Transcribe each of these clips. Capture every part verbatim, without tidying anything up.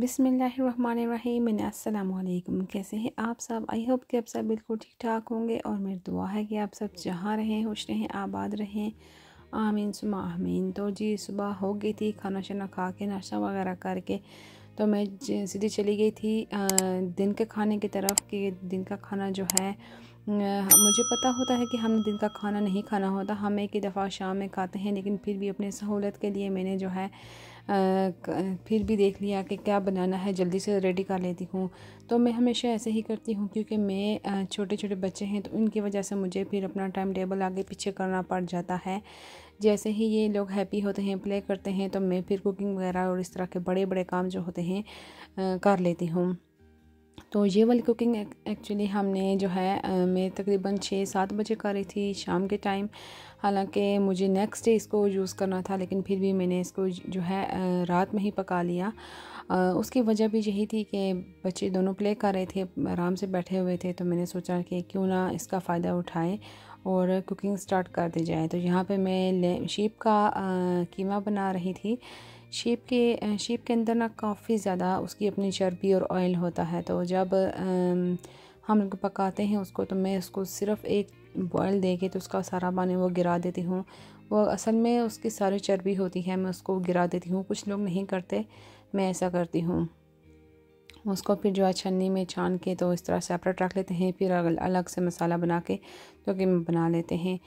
बिस्मिल्लाहिर्रहमानिर्रहीम। अस्सलामुअलैकुम। कैसे हैं आप सब? आई होप कि आप सब बिल्कुल ठीक ठाक होंगे और मेरी दुआ है कि आप सब जहाँ रहें खुश रहें, आबाद रहें, आमीन सुमा आमीन। तो जी सुबह हो गई थी, खाना शाना खा के नाश्ता वगैरह करके तो मैं सीधी चली गई थी दिन के खाने की तरफ कि दिन का खाना जो है मुझे पता होता है कि हमने दिन का खाना नहीं खाना होता, हम एक ही दफ़ा शाम में खाते हैं, लेकिन फिर भी अपने सहूलत के लिए मैंने जो है फिर भी देख लिया कि क्या बनाना है, जल्दी से रेडी कर लेती हूँ। तो मैं हमेशा ऐसे ही करती हूँ क्योंकि मैं छोटे छोटे बच्चे हैं तो उनकी वजह से मुझे फिर अपना टाइम टेबल आगे पीछे करना पड़ जाता है। जैसे ही ये लोग हैप्पी होते हैं, प्ले करते हैं, तो मैं फिर कुकिंग वगैरह और इस तरह के बड़े बड़े काम जो होते हैं कर लेती हूँ। तो ये वाली कुकिंग एक्चुअली हमने जो है मैं तकरीबन छः सात बजे कर रही थी शाम के टाइम। हालांकि मुझे नेक्स्ट डे इसको यूज़ करना था लेकिन फिर भी मैंने इसको जो है रात में ही पका लिया। उसकी वजह भी यही थी कि बच्चे दोनों प्ले कर रहे थे, आराम से बैठे हुए थे, तो मैंने सोचा कि क्यों ना इसका फ़ायदा उठाएं और कुकिंग स्टार्ट कर दी जाए। तो यहाँ पे मैं शीप का कीमा बना रही थी। शीप के शीप के अंदर ना काफ़ी ज़्यादा उसकी अपनी चर्बी और ऑयल होता है, तो जब हम लोग पकाते हैं उसको तो मैं उसको सिर्फ़ एक बॉयल दे के तो उसका सारा पानी वो गिरा देती हूँ। वो असल में उसकी सारी चर्बी होती है, मैं उसको गिरा देती हूँ। कुछ लोग नहीं करते, मैं ऐसा करती हूँ। उसको फिर जो है छन्नी में छान के तो इस तरह सेपरेट रख लेते हैं, फिर अलग से मसाला बना के तो कि बना लेते हैं।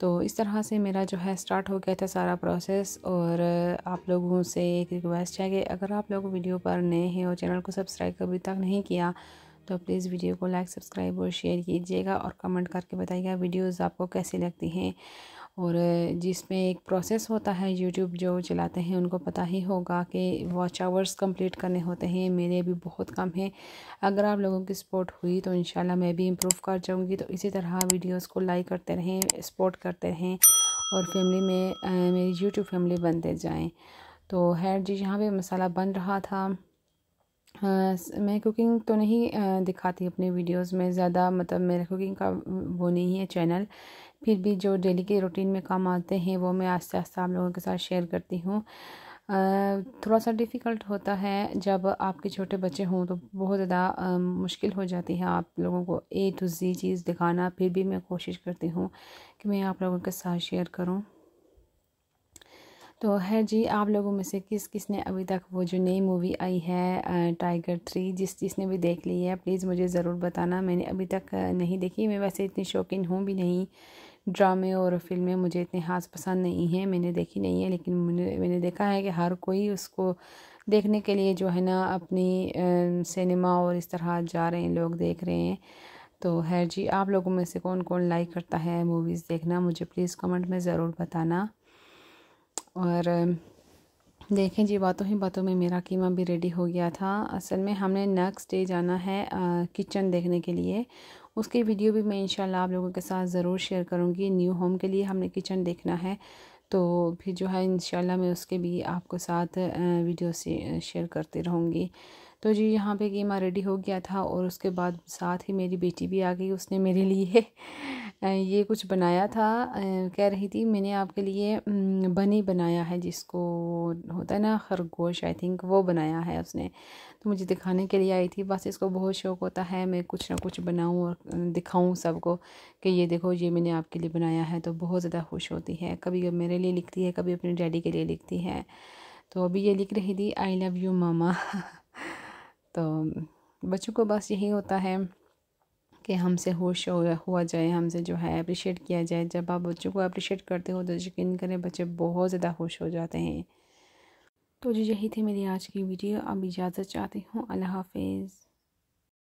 तो इस तरह से मेरा जो है स्टार्ट हो गया था सारा प्रोसेस। और आप लोगों से एक रिक्वेस्ट है कि अगर आप लोग वीडियो पर नए हैं और चैनल को सब्सक्राइब अभी तक नहीं किया तो प्लीज़ वीडियो को लाइक, सब्सक्राइब और शेयर कीजिएगा और कमेंट करके बताइएगा वीडियोस आपको कैसी लगती हैं। और जिसमें एक प्रोसेस होता है, यूट्यूब जो चलाते हैं उनको पता ही होगा कि वॉच आवर्स कंप्लीट करने होते हैं, मेरे भी बहुत कम हैं। अगर आप लोगों की सपोर्ट हुई तो इंशाल्लाह मैं भी इम्प्रूव कर जाऊँगी। तो इसी तरह वीडियोस को लाइक करते रहें, सपोर्ट करते रहें और फैमिली में आ, मेरी यूट्यूब फैमिली बनते जाएँ। तो है जी, यहाँ पर मसाला बन रहा था। आ, मैं कुकिंग तो नहीं आ, दिखाती अपने वीडियोस में ज़्यादा, मतलब मेरा कुकिंग का वो नहीं है चैनल, फिर भी जो डेली के रूटीन में काम आते हैं वो मैं आस्ते आस्ते आप लोगों के साथ शेयर करती हूँ। थोड़ा सा डिफ़िकल्ट होता है जब आपके छोटे बच्चे हों तो बहुत ज़्यादा मुश्किल हो जाती है आप लोगों को ए टू जी चीज़ दिखाना, फिर भी मैं कोशिश करती हूँ कि मैं आप लोगों के साथ शेयर करूँ। तो है जी, आप लोगों में से किस किस ने अभी तक वो जो नई मूवी आई है टाइगर थ्री, जिस जिसने भी देख ली है प्लीज़ मुझे ज़रूर बताना। मैंने अभी तक नहीं देखी, मैं वैसे इतनी शौकीन हूँ भी नहीं, ड्रामे और फिल्में मुझे इतने खास पसंद नहीं हैं, मैंने देखी नहीं है। लेकिन मैंने मैंने देखा है कि हर कोई उसको देखने के लिए जो है ना अपनी सिनेमा और इस तरह जा रहे हैं, लोग देख रहे हैं। तो है जी, आप लोगों में से कौन कौन लाइक करता है मूवीज़ देखना, मुझे प्लीज़ कमेंट में ज़रूर बताना। और देखें जी, बातों ही बातों में मेरा कीमा भी रेडी हो गया था। असल में हमने नेक्स्ट डे जाना है किचन देखने के लिए, उसकी वीडियो भी मैं इंशाल्लाह आप लोगों के साथ ज़रूर शेयर करूँगी। न्यू होम के लिए हमने किचन देखना है तो फिर जो है इंशाल्लाह मैं उसके भी आपको साथ वीडियो से शेयर करती रहूँगी। तो जी यहाँ पे कीमा रेडी हो गया था और उसके बाद साथ ही मेरी बेटी भी आ गई। उसने मेरे लिए ये कुछ बनाया था, कह रही थी मैंने आपके लिए बनी बनाया है, जिसको होता है ना खरगोश, आई थिंक वो बनाया है उसने, तो मुझे दिखाने के लिए आई थी। बस इसको बहुत शौक़ होता है मैं कुछ ना कुछ बनाऊं और दिखाऊं सबको कि ये देखो ये मैंने आपके लिए बनाया है, तो बहुत ज़्यादा खुश होती है। कभी मेरे लिए लिखती है, कभी अपने डैडी के लिए लिखती है। तो अभी ये लिख रही थी आई लव यू मामा। तो बच्चों को बस यही होता है कि हमसे खुश हुआ जाए, हमसे जो है अप्रिशिएट किया जाए। जब आप बच्चों को अप्रिशिएट करते हो तो यकीन करें बच्चे बहुत ज़्यादा खुश हो जाते हैं। तो जी यही थी मेरी आज की वीडियो, अब इजाज़त चाहती हूँ, अल्लाह हाफिज़।